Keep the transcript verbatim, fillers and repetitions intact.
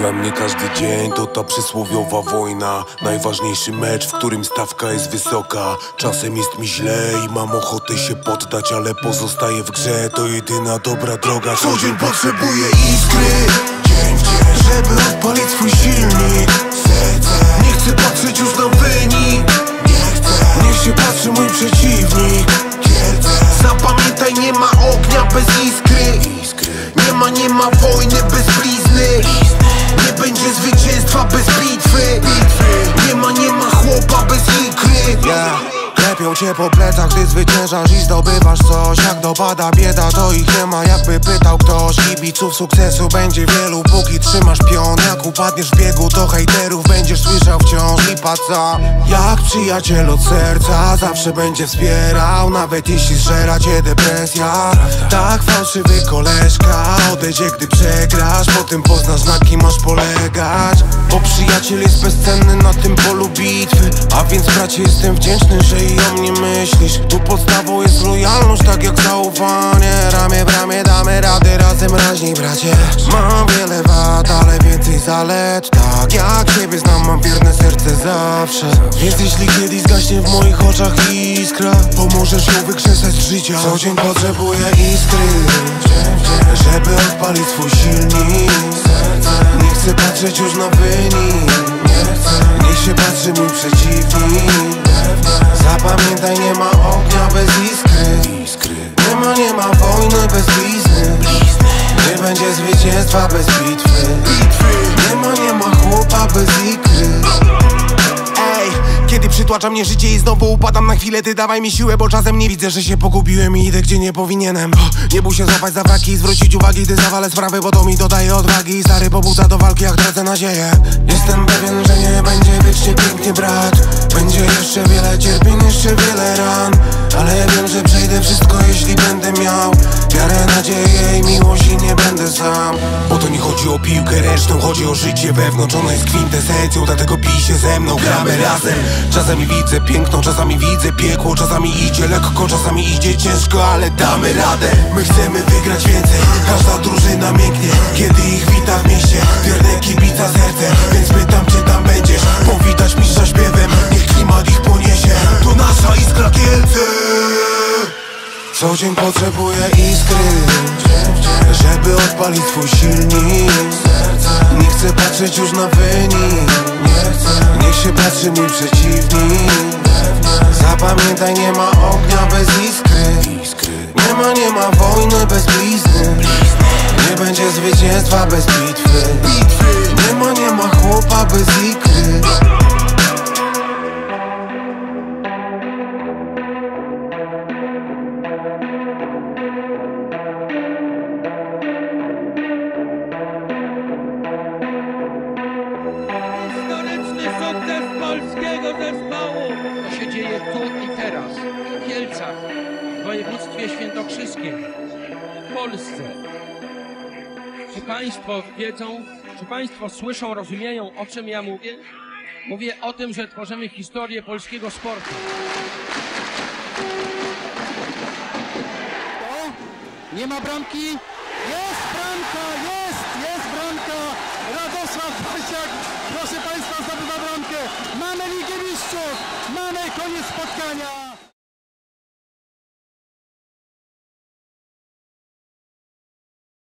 Dla mnie każdy dzień to ta przysłowiowa wojna. Najważniejszy mecz, w którym stawka jest wysoka. Czasem jest mi źle i mam ochotę się poddać, ale pozostaję w grze, to jedyna dobra droga. Co dzień potrzebuję iskry, dzień w dzień, żeby odpalić swój silnik. Serce, nie chcę patrzeć już na wynik. Nie chcę, niech się patrzy mój przeciwnik. Kielce, zapamiętaj, nie ma ognia bez iskry. Nie ma, nie ma wojny bez blizny. Nie będzie zwycięstwa bez bitwy. Nie ma, nie ma chłopa bez ikry. Yeah. Klepią cię po plecach, gdy zwyciężasz i zdobywasz coś. Jak dopada bieda, to ich nie ma, jakby pytał ktoś. Kibiców sukcesu będzie wielu, póki trzymasz pion. Jak upadniesz w biegu, to hejterów będziesz słyszał wciąż. I paca jak przyjaciel od serca, zawsze będzie wspierał, nawet jeśli zżera cię depresja. Tak fałszywy koleżka odejdzie, gdy przegrasz, potem poznasz, na kim masz polegać. Bo przyjaciel jest bezcenny na tym polu bitwy, a więc bracie, jestem wdzięczny, że i o mnie myślisz. Tu podstawą jest lojalność, tak jak zaufanie. Ramię w ramię damy radę, razem raźniej bracie. Mam wiele wad, ale więcej zalet. Tak jak ciebie znam, mam wierne serce zawsze. Więc jeśli kiedyś zgaśnie w moich oczach iskra, pomożesz ją wykrzesać z życia. Co dzień potrzebuję iskry, żeby odpalić swój silnik. Nie chcę patrzeć już na wynik. Niech się patrzy mój przeciwnik. Zapamiętaj, nie ma ognia bez iskry. Nie ma, nie ma wojny bez blizny. Nie będzie zwycięstwa bez bitwy. Nie ma, nie ma chłopa bez ikry. Kiedy przytłacza mnie życie i znowu upadam na chwilę, ty dawaj mi siłę, bo czasem nie widzę, że się pogubiłem i idę, gdzie nie powinienem. Nie bój się złapać za braki i zwrócić uwagi, gdy zawalę sprawy, bo to mi dodaje odwagi. Stary pobudza do walki, jak tracę nadzieję. Jestem pewien, że nie będzie wiecznie pięknie brat. Będzie jeszcze wiele cierpień, jeszcze wiele ran, ale wiem, że przejdę wszystko, jeśli będę miał wiarę, nadzieję i miłość i nie będę sam. Bo to nie chodzi o piłkę ręczną, chodzi o życie wewnątrz. Ono jest kwintesencją, dlatego pij się ze mną, gramy razem. Czasami widzę piękno, czasami widzę piekło. Czasami idzie lekko, czasami idzie ciężko, ale damy radę. My chcemy wygrać więcej, każda drużyna mięknie, kiedy ich wita w mieście wierne kibica serce. Więc pytam, czy tam będziesz powitać mistrza śpiewem, niech klimat ich poniesie. To nasza iskra Kielce. Co dzień potrzebuję iskry, żeby odpalić swój silnik. Nie chcę patrzeć już na wynik. Niech się patrzy mój przeciwnik. Zapamiętaj, nie ma ognia bez iskry. Nie ma, nie ma wojny bez blizny. Nie będzie zwycięstwa bez bitwy. Nie ma, nie ma chłopa bez ikry. Polskiego zespołu. To się dzieje tu i teraz, w Kielcach, w województwie świętokrzyskim, w Polsce. Czy Państwo wiedzą, czy Państwo słyszą, rozumieją, o czym ja mówię? Mówię o tym, że tworzymy historię polskiego sportu. O, nie ma bramki? Jest bramka, jest, jest bramka! Radosław Frysiak, proszę Państwa, zdobywa bramkę! Mamy Ligę Mistrzów! Mamy koniec spotkania!